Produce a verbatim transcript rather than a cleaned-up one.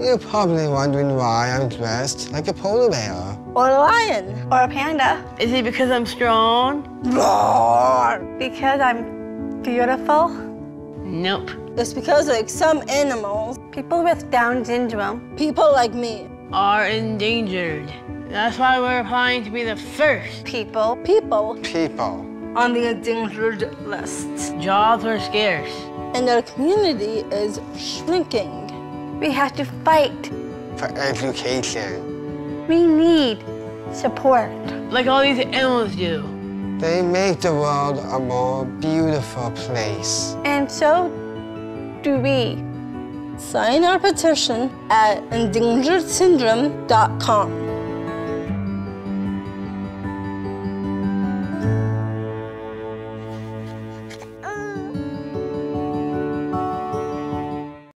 You're probably wondering why I'm dressed like a polar bear. Or a lion. Or a panda. Is it because I'm strong? Roar! Because I'm beautiful? Nope. It's because like some animals. People with Down syndrome. People like me. Are endangered. That's why we're applying to be the first. People. People. People. On the endangered list. Jobs are scarce. And our community is shrinking. We have to fight. For education. We need support. Like all these animals do. They make the world a more beautiful place. And so do we. Sign our petition at endangered syndrome dot com.